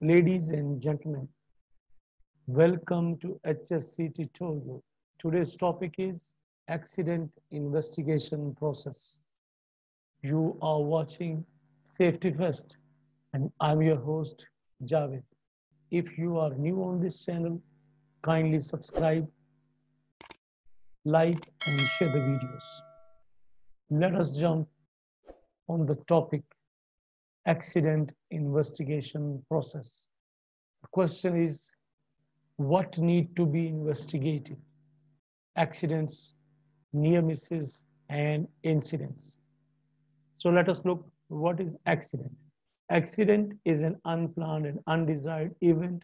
Ladies and gentlemen, welcome to HSC Tutorial. Today's topic is Accident Investigation Process. You are watching Safety First and I'm your host, Javed. If you are new on this channel, kindly subscribe, like and share the videos. Let us jump on the topic accident investigation process. The question is, what need to be investigated? Accidents, near misses and incidents. So let us look what is accident. Accident is an unplanned and undesired event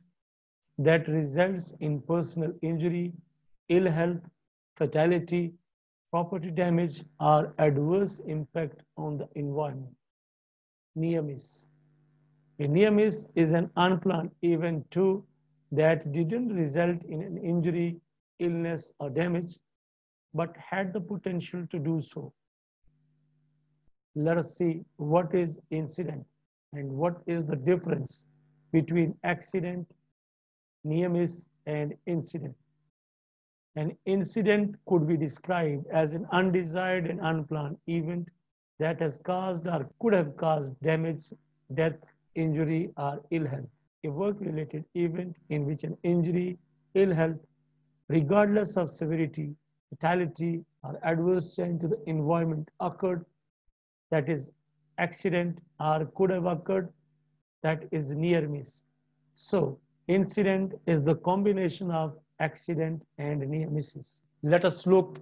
that results in personal injury, ill health, fatality, property damage or adverse impact on the environment. Near miss. A near miss is an unplanned event too that didn't result in an injury, illness or damage, but had the potential to do so. Let us see what is incident and what is the difference between accident, near miss and incident. An incident could be described as an undesired and unplanned event that has caused or could have caused damage, death, injury, or ill health. A work-related event in which an injury, ill health, regardless of severity, fatality, or adverse change to the environment occurred, that is accident, or could have occurred, that is near miss. So, incident is the combination of accident and near misses. Let us look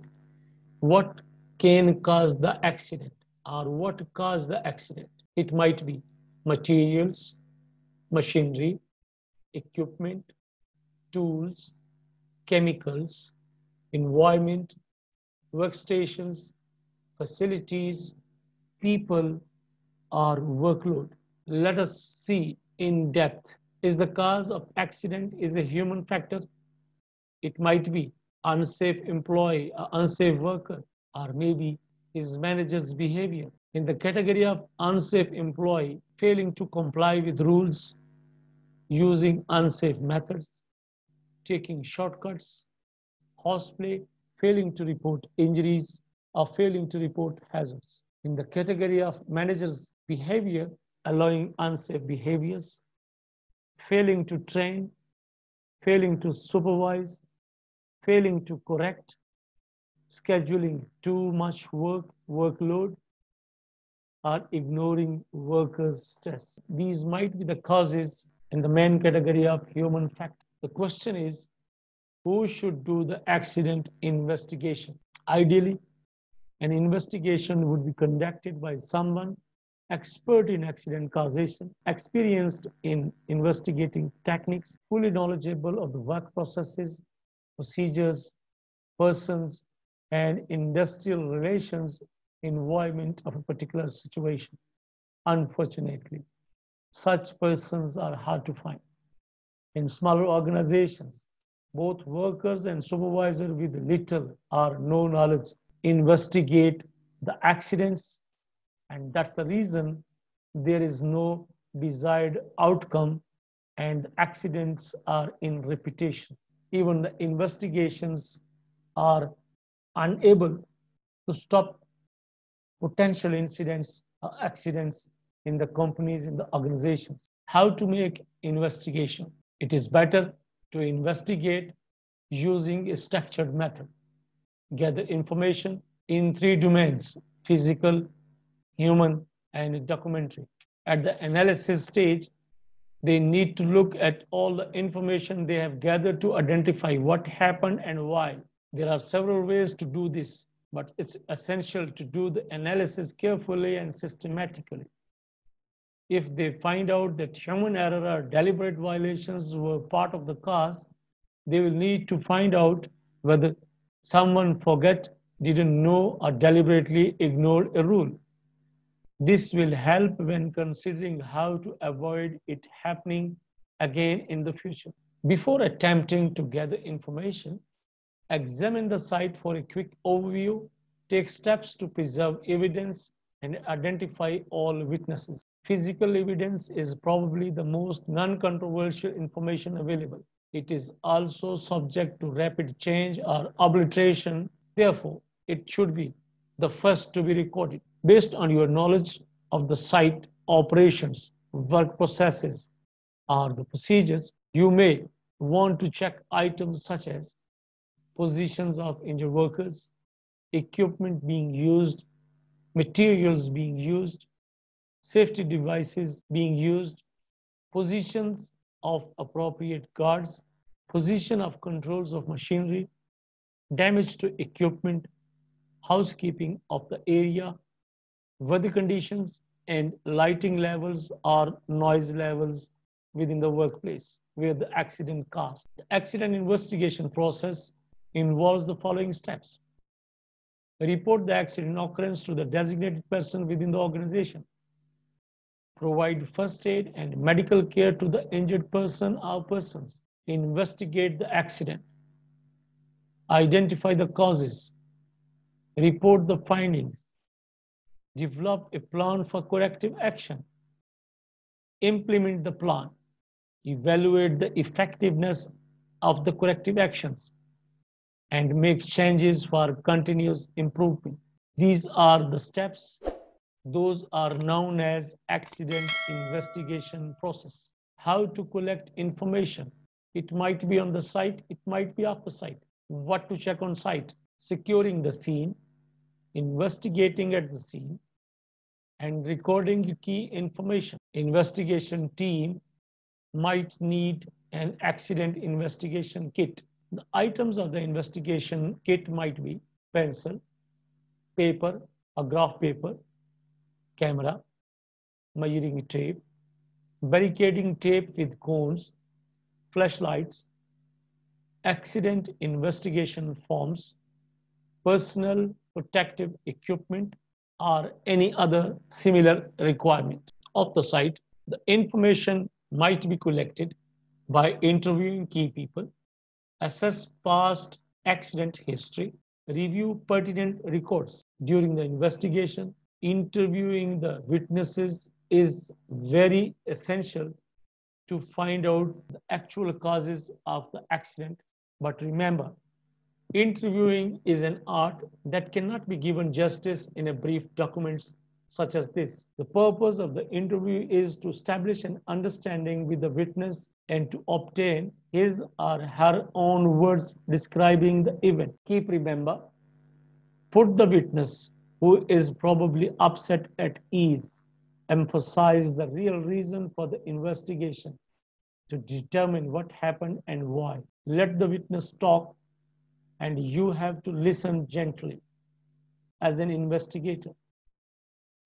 what can cause the accident or what caused the accident. It might be materials, machinery, equipment, tools, chemicals, environment, workstations, facilities, people, or workload. Let us see in depth. Is the cause of accident is a human factor? It might be unsafe employee, unsafe worker, or maybe his manager's behavior. In the category of unsafe employee, failing to comply with rules, using unsafe methods, taking shortcuts, horseplay, failing to report injuries, or failing to report hazards. In the category of manager's behavior, allowing unsafe behaviors, failing to train, failing to supervise, failing to correct, scheduling too much workload, or ignoring workers' stress. These might be the causes in the main category of human factor. The question is, who should do the accident investigation? Ideally, an investigation would be conducted by someone expert in accident causation, experienced in investigating techniques, fully knowledgeable of the work processes, procedures, persons, and industrial relations environment of a particular situation. Unfortunately, such persons are hard to find. In smaller organizations, both workers and supervisors with little or no knowledge investigate the accidents, and that's the reason there is no desired outcome and accidents are in repetition. Even the investigations are unable to stop potential incidents or accidents in the companies, in the organizations. How to make investigation? It is better to investigate using a structured method. Gather information in three domains: physical, human, and documentary. At the analysis stage, they need to look at all the information they have gathered to identify what happened and why. There are several ways to do this, but it's essential to do the analysis carefully and systematically. If they find out that human error or deliberate violations were part of the cause, they will need to find out whether someone forgot, didn't know, or deliberately ignored a rule. This will help when considering how to avoid it happening again in the future. Before attempting to gather information, examine the site for a quick overview, take steps to preserve evidence, and identify all witnesses. Physical evidence is probably the most non-controversial information available. It is also subject to rapid change or alteration. Therefore, it should be the first to be recorded. Based on your knowledge of the site operations, work processes, or the procedures, you may want to check items such as positions of injured workers, equipment being used, materials being used, safety devices being used, positions of appropriate guards, position of controls of machinery, damage to equipment, housekeeping of the area, weather conditions, and lighting levels or noise levels within the workplace where the accident caused. The accident investigation process involves the following steps. Report the accident occurrence to the designated person within the organization. Provide first aid and medical care to the injured person or persons. Investigate the accident. Identify the causes. Report the findings. Develop a plan for corrective action. Implement the plan. Evaluate the effectiveness of the corrective actions and make changes for continuous improvement. These are the steps. Those are known as accident investigation process. How to collect information. It might be on the site, it might be off the site. What to check on site. Securing the scene, investigating at the scene, and recording key information. Investigation team might need an accident investigation kit. The items of the investigation kit might be pencil, paper, a graph paper, camera, measuring tape, barricading tape with cones, flashlights, accident investigation forms, personal protective equipment, or any other similar requirement. Off the site, the information might be collected by interviewing key people, assess past accident history, review pertinent records during the investigation. Interviewing the witnesses is very essential to find out the actual causes of the accident. But remember, interviewing is an art that cannot be given justice in a brief document such as this. The purpose of the interview is to establish an understanding with the witness and to obtain his or her own words describing the event. Keep remember, put the witness, who is probably upset, at ease. Emphasize the real reason for the investigation to determine what happened and why. Let the witness talk and you have to listen gently as an investigator.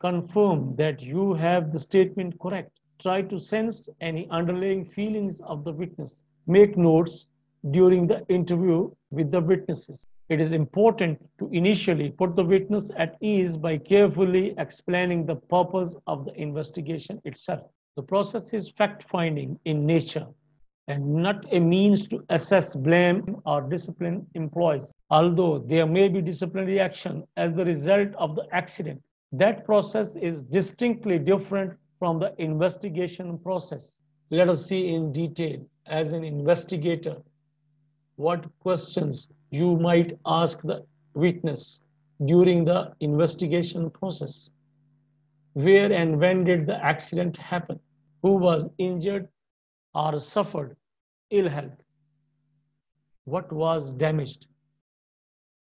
Confirm that you have the statement correct. Try to sense any underlying feelings of the witness. Make notes during the interview with the witnesses. It is important to initially put the witness at ease by carefully explaining the purpose of the investigation itself. The process is fact-finding in nature and not a means to assess, blame, or discipline employees. Although there may be disciplinary action as the result of the accident, that process is distinctly different from the investigation process. Let us see in detail, as an investigator, what questions you might ask the witness during the investigation process. Where and when did the accident happen? Who was injured or suffered ill health? What was damaged?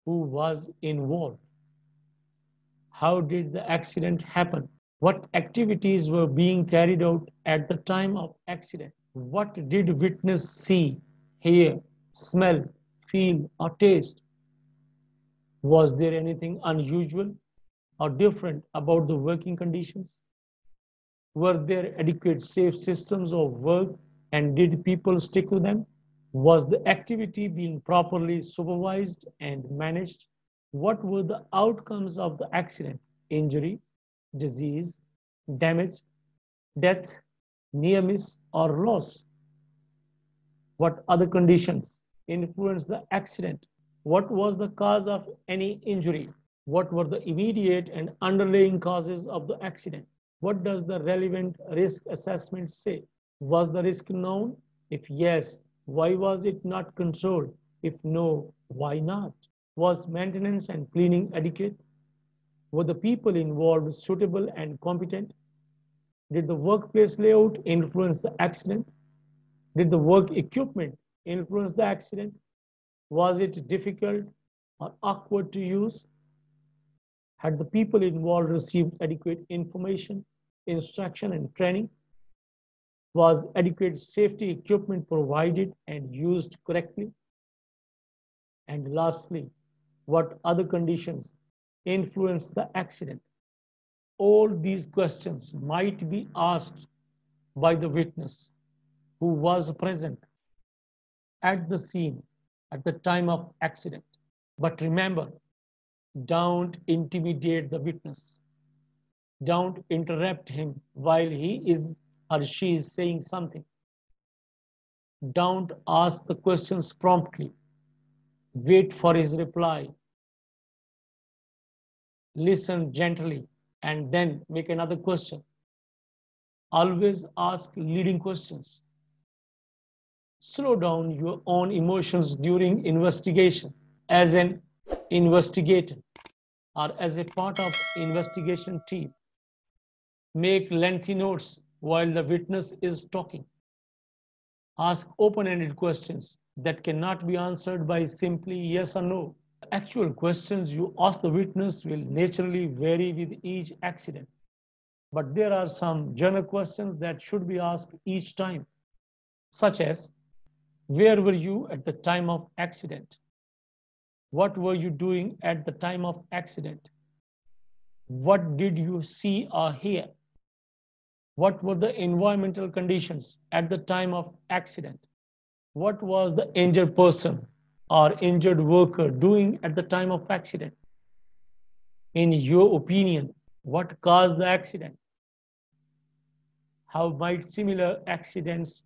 Who was involved? How did the accident happen? What activities were being carried out at the time of accident? What did witness see, hear, smell, feel, or taste? Was there anything unusual or different about the working conditions? Were there adequate safe systems of work and did people stick to them? Was the activity being properly supervised and managed? What were the outcomes of the accident? Injury, disease, damage, death, near miss, or loss? What other conditions influenced the accident? What was the cause of any injury? What were the immediate and underlying causes of the accident? What does the relevant risk assessment say? Was the risk known? If yes, why was it not controlled? If no, why not? Was maintenance and cleaning adequate? Were the people involved suitable and competent? Did the workplace layout influence the accident? Did the work equipment influence the accident? Was it difficult or awkward to use? Had the people involved received adequate information, instruction, and training? Was adequate safety equipment provided and used correctly? And lastly, what other conditions influenced the accident? All these questions might be asked by the witness who was present at the scene at the time of accident. But remember, don't intimidate the witness. Don't interrupt him while he is or she is saying something. Don't ask the questions promptly. Wait for his reply. Listen gently and then make another question. Always ask leading questions. Slow down your own emotions during investigation as an investigator or as a part of investigation team. Make lengthy notes while the witness is talking. Ask open-ended questions that cannot be answered by simply yes or no. Actual questions you ask the witness will naturally vary with each accident, but there are some general questions that should be asked each time, such as, where were you at the time of accident? What were you doing at the time of accident? What did you see or hear? What were the environmental conditions at the time of accident? What was the injured person or injured worker doing at the time of accident? In your opinion, what caused the accident? How might similar accidents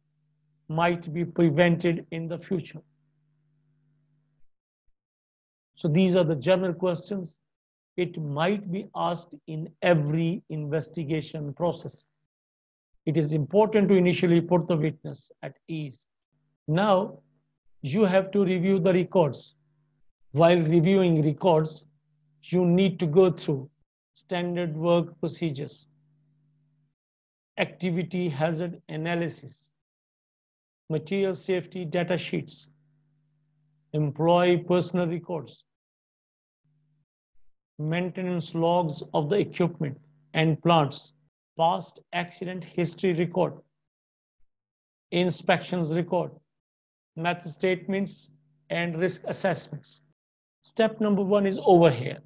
might be prevented in the future? So these are the general questions. It might be asked in every investigation process. It is important to initially put the witness at ease. Now, you have to review the records. While reviewing records, you need to go through standard work procedures, activity hazard analysis, material safety data sheets, employee personal records, maintenance logs of the equipment and plants, past accident history record, inspections record, method statements and risk assessments. Step number 1 is over here.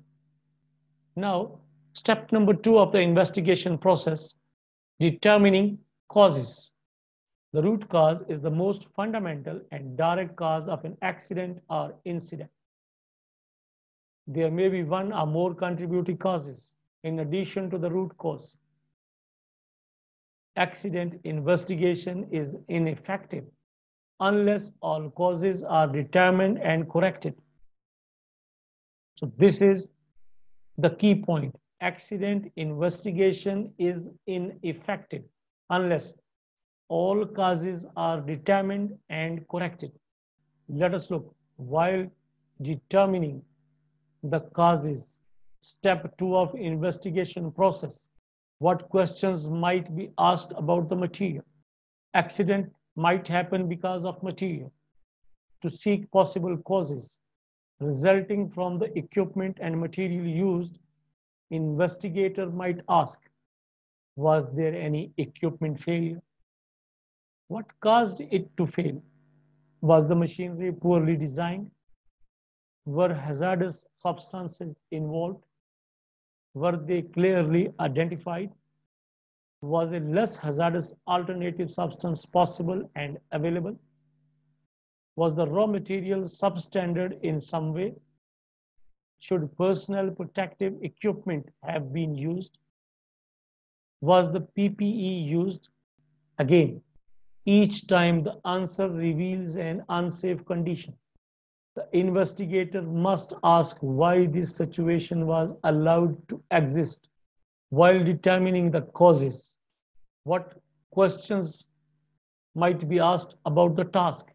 Now, step number 2 of the investigation process, determining causes. The root cause is the most fundamental and direct cause of an accident or incident. There may be one or more contributing causes in addition to the root cause. Accident investigation is ineffective unless all causes are determined and corrected. So this is the key point. Accident investigation is ineffective unless all causes are determined and corrected. Let us look. While determining the causes, step 2 of investigation process, what questions might be asked about the material? Accident might happen because of material. To seek possible causes resulting from the equipment and material used, investigator might ask, was there any equipment failure? What caused it to fail? Was the machinery poorly designed? Were hazardous substances involved? Were they clearly identified? Was a less hazardous alternative substance possible and available? Was the raw material substandard in some way? Should personal protective equipment have been used? Was the PPE used? Again, each time the answer reveals an unsafe condition. The investigator must ask why this situation was allowed to exist while determining the causes, what questions might be asked about the task.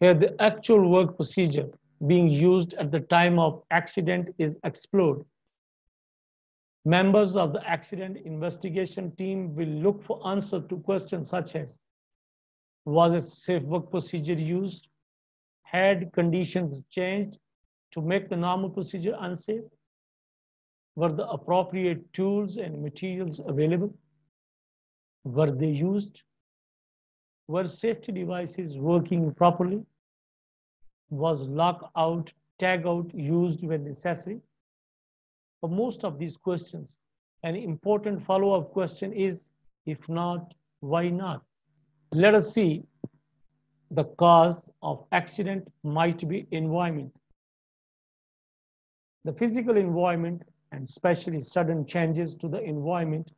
Here, the actual work procedure being used at the time of accident is explored. Members of the accident investigation team will look for answers to questions such as, was a safe work procedure used? Had conditions changed to make the normal procedure unsafe? Were the appropriate tools and materials available? Were they used? Were safety devices working properly? Was lockout/tagout used when necessary? For most of these questions, an important follow-up question is, if not, why not? Let us see. The cause of accident might be environment. The physical environment, and especially sudden changes to the environment,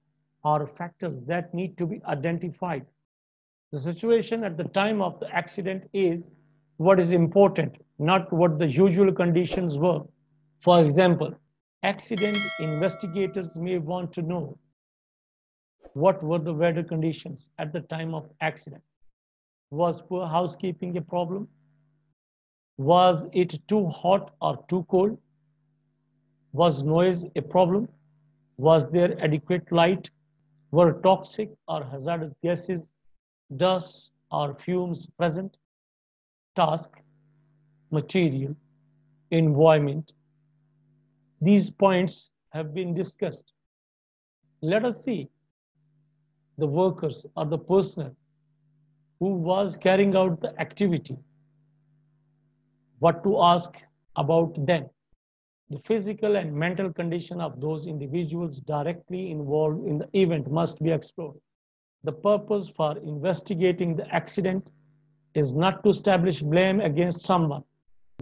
are factors that need to be identified. The situation at the time of the accident is what is important, not what the usual conditions were. For example, accident investigators may want to know what were the weather conditions at the time of accident. Was poor housekeeping a problem? Was it too hot or too cold? Was noise a problem? Was there adequate light? Were toxic or hazardous gases, dust or fumes present? Task, material, environment. These points have been discussed. Let us see the workers or the personnel who was carrying out the activity, what to ask about them. The physical and mental condition of those individuals directly involved in the event must be explored. The purpose for investigating the accident is not to establish blame against someone.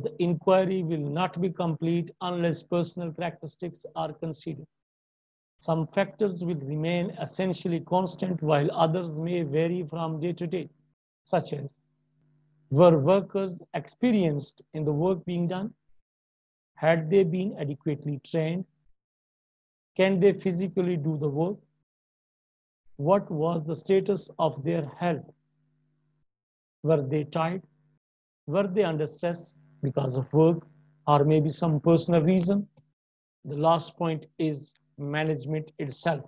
The inquiry will not be complete unless personal characteristics are considered. Some factors will remain essentially constant while others may vary from day to day, such as, were workers experienced in the work being done? Had they been adequately trained? Can they physically do the work? What was the status of their health? Were they tired? Were they under stress because of work or maybe some personal reason? The last point is management itself.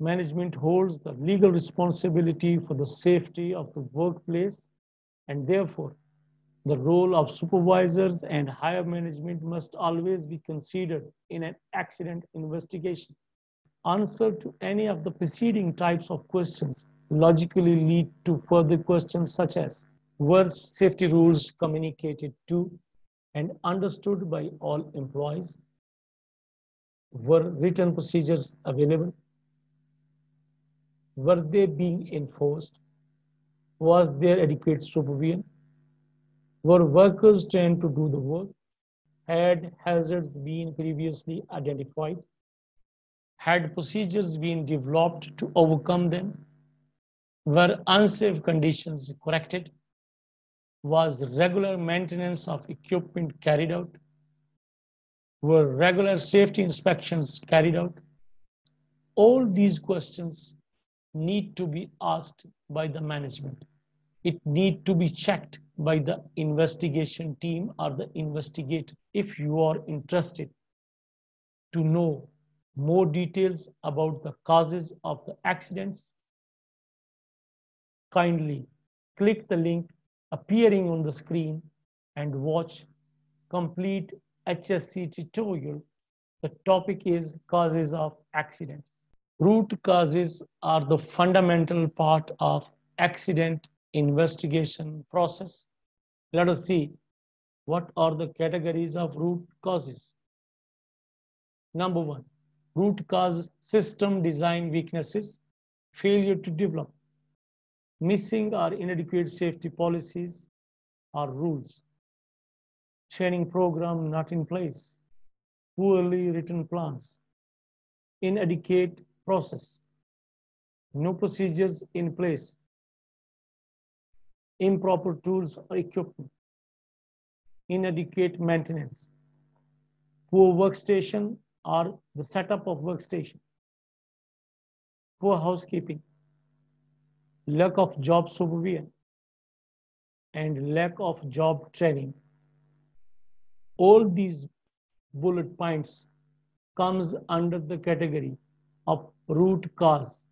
Management holds the legal responsibility for the safety of the workplace, and therefore the role of supervisors and higher management must always be considered in an accident investigation. Answer to any of the preceding types of questions logically lead to further questions such as, were safety rules communicated to and understood by all employees? Were written procedures available? Were they being enforced? Was there adequate supervision? Were workers trained to do the work? Had hazards been previously identified? Had procedures been developed to overcome them? Were unsafe conditions corrected? Was regular maintenance of equipment carried out? Were regular safety inspections carried out? All these questions need to be asked by the management. It need to be checked by the investigation team or the investigator. If you are interested to know more details about the causes of the accidents, kindly click the link appearing on the screen and watch complete HSC tutorial. The topic is causes of accidents. Root causes are the fundamental part of accident investigation process. Let us see what are the categories of root causes. Number one, root cause system design weaknesses, failure to develop, missing or inadequate safety policies or rules, training program not in place, poorly written plans, inadequate process, no procedures in place, improper tools or equipment, inadequate maintenance, poor workstation or the setup of workstation, poor housekeeping, lack of job supervision, and lack of job training. All these bullet points comes under the category of root cause,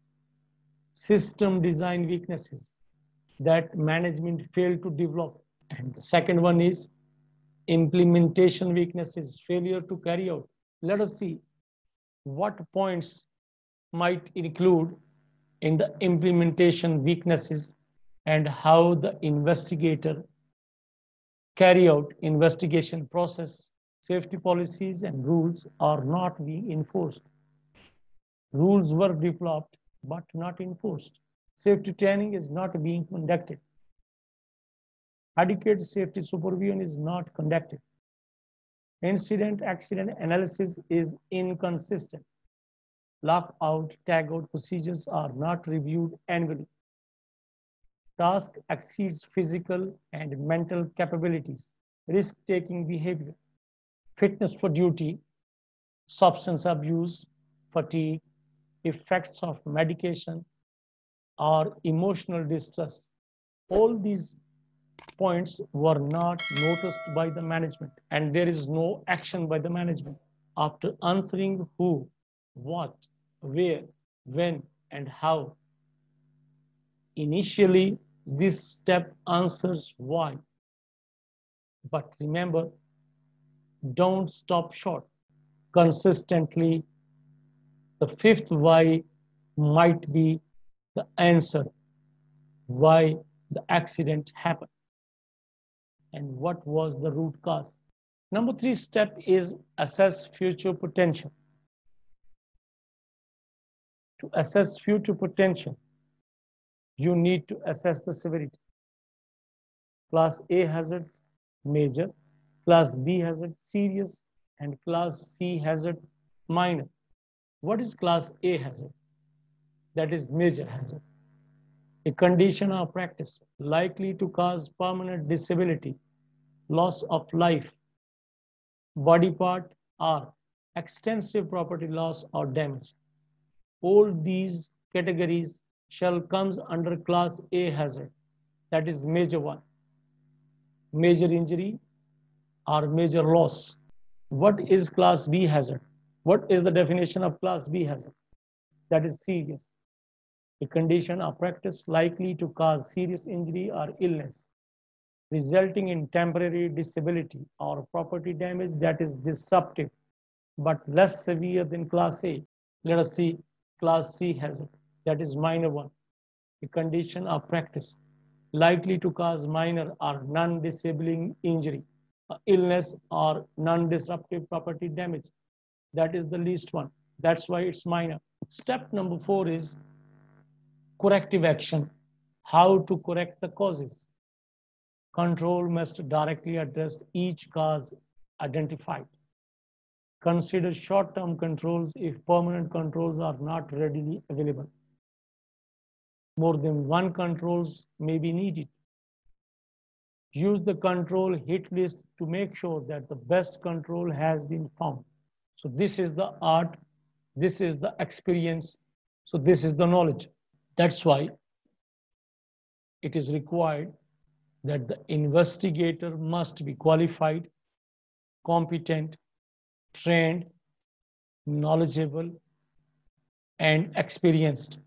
system design weaknesses that management failed to develop. And the second one is implementation weaknesses, failure to carry out. Let us see what points might include in the implementation weaknesses and how the investigator carry out investigation process. Safety policies and rules are not being enforced. Rules were developed but not enforced. Safety training is not being conducted. Adequate safety supervision is not conducted. Incident-accident analysis is inconsistent. Lockout/tagout procedures are not reviewed annually. Task exceeds physical and mental capabilities. Risk-taking behavior, fitness for duty, substance abuse, fatigue, effects of medication, or emotional distress. All these points were not noticed by the management, and there is no action by the management. After answering who, what, where, when, and how, initially this step answers why. But remember, don't stop short. Consistently, the fifth why might be the answer why the accident happened and what was the root cause. Number 3 step is assess future potential. To assess future potential, you need to assess the severity. Class A hazards, major. Class B hazard, serious. And Class C hazard, minor. What is Class A hazard? That is major hazard. A condition or practice likely to cause permanent disability, loss of life, body part, or extensive property loss or damage. All these categories shall come under Class A hazard, that is major one. Major injury or major loss. What is Class B hazard? What is the definition of Class B hazard? That is serious. A condition or practice likely to cause serious injury or illness, resulting in temporary disability or property damage that is disruptive, but less severe than Class A. Let us see Class C hazard, that is minor one. A condition or practice likely to cause minor or non-disabling injury, illness, or non-disruptive property damage. That is the least one. That's why it's minor. Step number 4 is corrective action. How to correct the causes. Control must directly address each cause identified. Consider short-term controls if permanent controls are not readily available. More than one controls may be needed. Use the control hit list to make sure that the best control has been found. So this is the art, this is the experience, so this is the knowledge. That's why it is required that the investigator must be qualified, competent, trained, knowledgeable, and experienced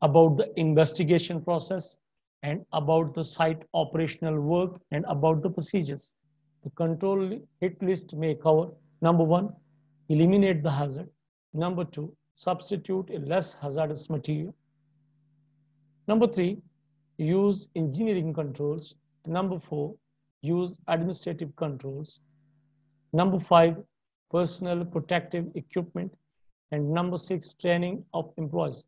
about the investigation process, and about the site operational work, and about the procedures. The control hit list may cover: number 1, eliminate the hazard. Number 2, substitute a less hazardous material. Number 3, use engineering controls. Number 4, use administrative controls. Number 5, personal protective equipment. And number 6, training of employees.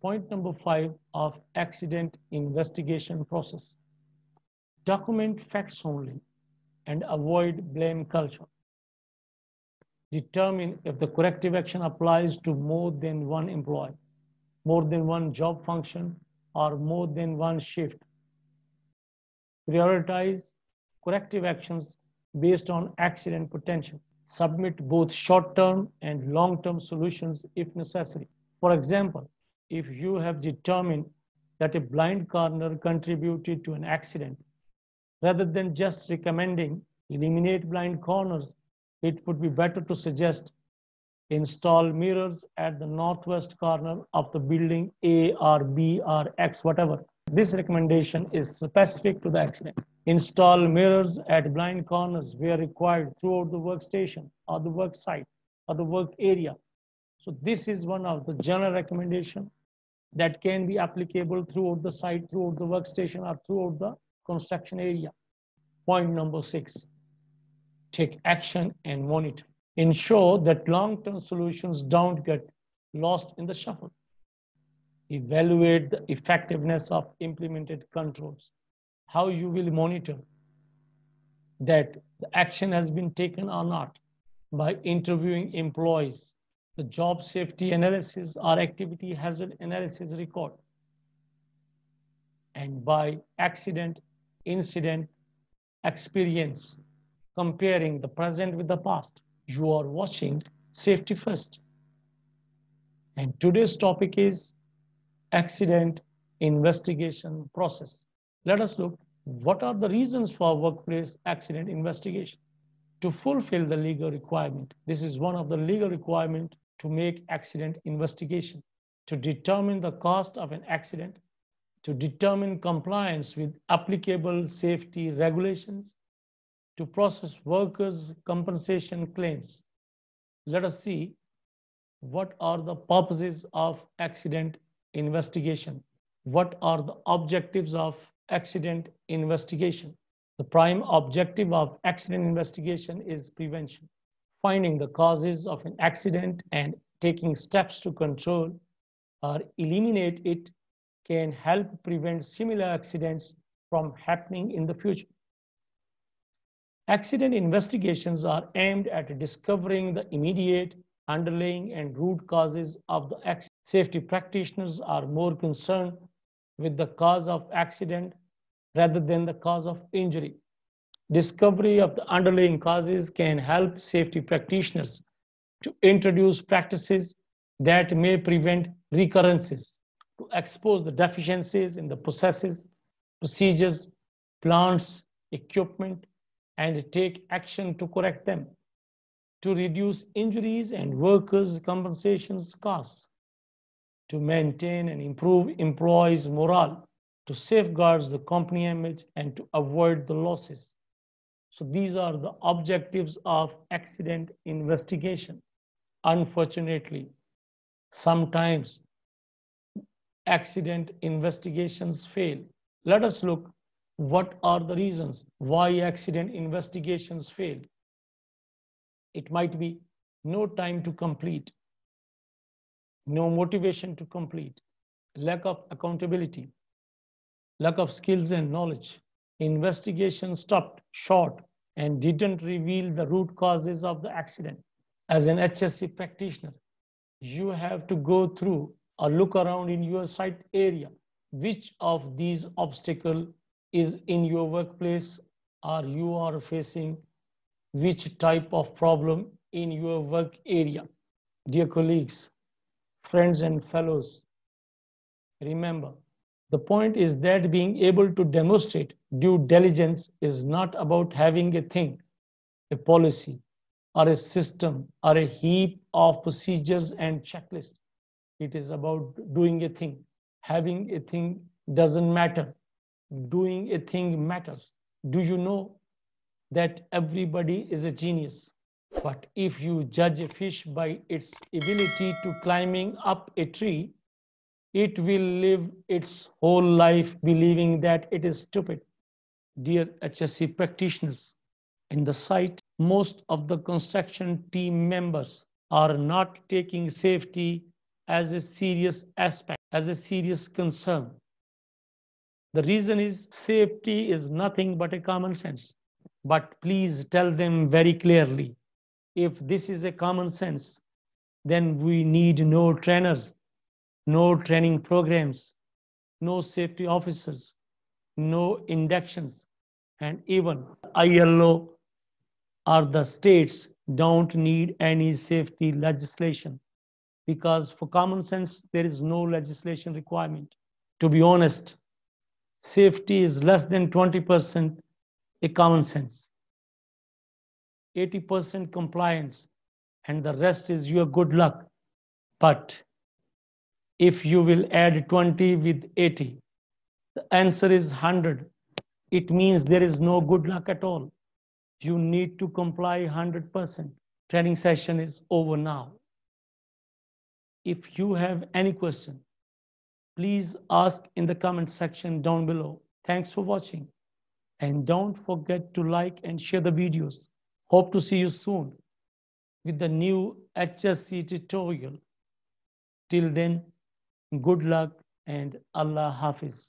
Point number 5 of accident investigation process. Document facts only and avoid blame culture. Determine if the corrective action applies to more than one employee, more than one job function, or more than one shift. Prioritize corrective actions based on accident potential. Submit both short-term and long-term solutions if necessary. For example, if you have determined that a blind corner contributed to an accident, rather than just recommending eliminate blind corners, it would be better to suggest install mirrors at the northwest corner of the building A or B or X, whatever. This recommendation is specific to the accident. Install mirrors at blind corners where required throughout the workstation or the work site or the work area. So this is one of the general recommendation that can be applicable throughout the site, throughout the workstation, or throughout the construction area. Point number 6, take action and monitor. Ensure that long-term solutions don't get lost in the shuffle. Evaluate the effectiveness of implemented controls. How you will monitor that the action has been taken or not? By interviewing employees, the job safety analysis or activity hazard analysis record, and by accident, incident experience, comparing the present with the past. You are watching Safety First. And today's topic is accident investigation process. Let us look what are the reasons for workplace accident investigation. To fulfill the legal requirement, this is one of the legal requirements to make accident investigation, to determine the cost of an accident, to determine compliance with applicable safety regulations, to process workers' compensation claims. Let us see what are the purposes of accident investigation. What are the objectives of accident investigation? The prime objective of accident investigation is prevention. Finding the causes of an accident and taking steps to control or eliminate it can help prevent similar accidents from happening in the future. Accident investigations are aimed at discovering the immediate, underlying, and root causes of the accident. Safety practitioners are more concerned with the cause of accident rather than the cause of injury. Discovery of the underlying causes can help safety practitioners to introduce practices that may prevent recurrences, to expose the deficiencies in the processes, procedures, plants, equipment, and take action to correct them, to reduce injuries and workers' compensations costs, to maintain and improve employees' morale, to safeguard the company image, and to avoid the losses. So these are the objectives of accident investigation. Unfortunately, sometimes accident investigations fail. Let us look what are the reasons why accident investigations fail. It might be no time to complete, no motivation to complete, lack of accountability, lack of skills and knowledge, investigation stopped short and didn't reveal the root causes of the accident. As an HSE practitioner, you have to go through or look around in your site area. Which of these obstacles is in your workplace, or you are facing which type of problem in your work area? Dear colleagues, friends and fellows, remember, the point is that being able to demonstrate due diligence is not about having a thing, a policy, or a system, or a heap of procedures and checklists. It is about doing a thing. Having a thing doesn't matter. Doing a thing matters. Do you know that everybody is a genius? But if you judge a fish by its ability to climbing up a tree, it will live its whole life believing that it is stupid. Dear HSE practitioners, in the site, most of the construction team members are not taking safety as a serious aspect, as a serious concern. The reason is safety is nothing but a common sense. But please tell them very clearly, if this is a common sense, then we need no trainers, no training programs, no safety officers, no inductions, and even ILO or the states don't need any safety legislation, because for common sense, there is no legislation requirement. To be honest, safety is less than 20% a common sense, 80% compliance, and the rest is your good luck. But if you will add 20 with 80, the answer is 100. It means there is no good luck at all. You need to comply 100%. Training session is over now. If you have any question, please ask in the comment section down below. Thanks for watching. And don't forget to like and share the videos. Hope to see you soon with the new HSC tutorial. Till then, good luck and Allah Hafiz.